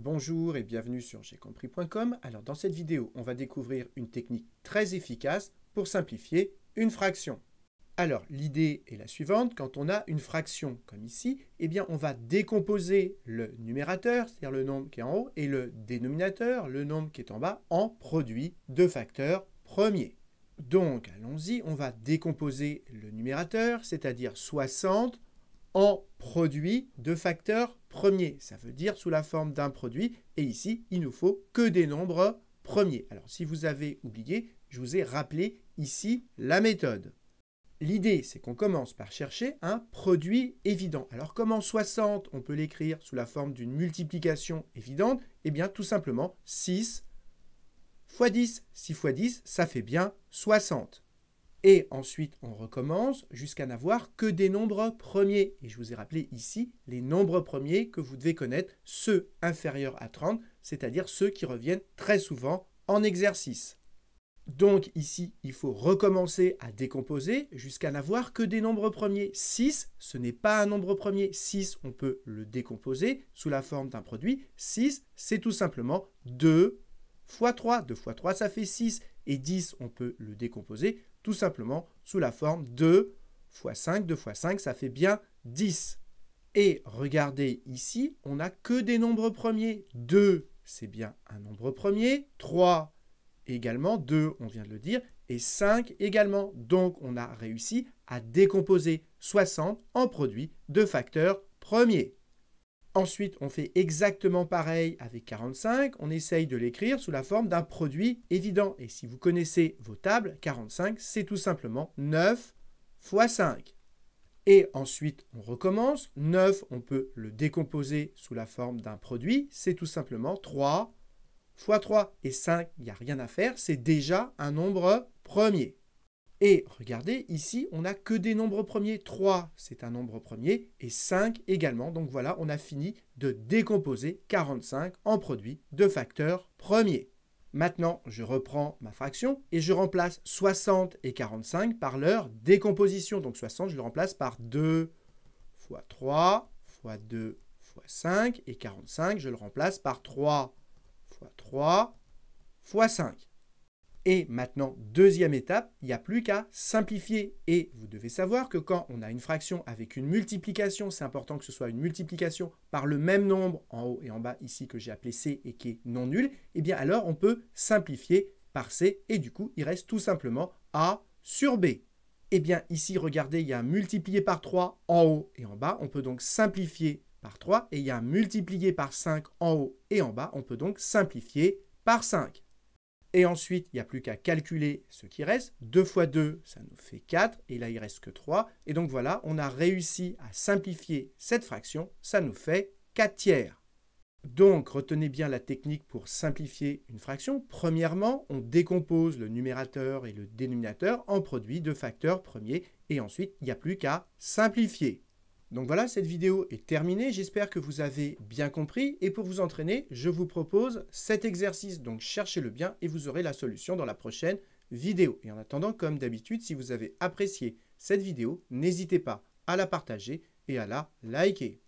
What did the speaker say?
Bonjour et bienvenue sur j'ai compris.com. Alors dans cette vidéo, on va découvrir une technique très efficace pour simplifier une fraction. Alors l'idée est la suivante, quand on a une fraction comme ici, eh bien on va décomposer le numérateur, c'est-à-dire le nombre qui est en haut, et le dénominateur, le nombre qui est en bas, en produit de facteurs premiers. Donc allons-y, on va décomposer le numérateur, c'est-à-dire 60 en produit de facteurs premiers. Ça veut dire sous la forme d'un produit. Et ici, il nous faut que des nombres premiers. Alors, si vous avez oublié, je vous ai rappelé ici la méthode. L'idée, c'est qu'on commence par chercher un produit évident. Alors, comment 60, on peut l'écrire sous la forme d'une multiplication évidente? Eh bien, tout simplement, 6 x 10. 6 x 10, ça fait bien 60. Et ensuite, on recommence jusqu'à n'avoir que des nombres premiers. Et je vous ai rappelé ici les nombres premiers que vous devez connaître, ceux inférieurs à 30, c'est-à-dire ceux qui reviennent très souvent en exercice. Donc ici, il faut recommencer à décomposer jusqu'à n'avoir que des nombres premiers. 6, ce n'est pas un nombre premier. 6, on peut le décomposer sous la forme d'un produit. 6, c'est tout simplement 2 x 3. 2 x 3, ça fait 6. Et 10, on peut le décomposer tout simplement sous la forme 2 x 5. 2 x 5, ça fait bien 10. Et regardez ici, on n'a que des nombres premiers. 2, c'est bien un nombre premier. 3 également, 2, on vient de le dire. Et 5 également. Donc, on a réussi à décomposer 60 en produits de facteurs premiers. Ensuite, on fait exactement pareil avec 45. On essaye de l'écrire sous la forme d'un produit évident. Et si vous connaissez vos tables, 45, c'est tout simplement 9 x 5. Et ensuite, on recommence. 9, on peut le décomposer sous la forme d'un produit. C'est tout simplement 3 x 3. Et 5, il n'y a rien à faire. C'est déjà un nombre premier. Et regardez, ici, on n'a que des nombres premiers. 3, c'est un nombre premier, et 5 également. Donc voilà, on a fini de décomposer 45 en produits de facteurs premiers. Maintenant, je reprends ma fraction et je remplace 60 et 45 par leur décomposition. Donc 60, je le remplace par 2 x 3 x 2 x 5. Et 45, je le remplace par 3 x 3 x 5. Et maintenant, deuxième étape, il n'y a plus qu'à simplifier. Et vous devez savoir que quand on a une fraction avec une multiplication, c'est important que ce soit une multiplication par le même nombre en haut et en bas ici que j'ai appelé C et qui est non nul, eh bien alors on peut simplifier par C et du coup, il reste tout simplement A sur B. Eh bien ici, regardez, il y a un multiplié par 3 en haut et en bas. On peut donc simplifier par 3 et il y a un multiplié par 5 en haut et en bas. On peut donc simplifier par 5. Et ensuite, il n'y a plus qu'à calculer ce qui reste. 2 x 2, ça nous fait 4. Et là, il ne reste que 3. Et donc voilà, on a réussi à simplifier cette fraction. Ça nous fait 4 tiers. Donc, retenez bien la technique pour simplifier une fraction. Premièrement, on décompose le numérateur et le dénominateur en produits de facteurs premiers. Et ensuite, il n'y a plus qu'à simplifier. Donc voilà, cette vidéo est terminée. J'espère que vous avez bien compris. Et pour vous entraîner, je vous propose cet exercice. Donc cherchez-le bien et vous aurez la solution dans la prochaine vidéo. Et en attendant, comme d'habitude, si vous avez apprécié cette vidéo, n'hésitez pas à la partager et à la liker.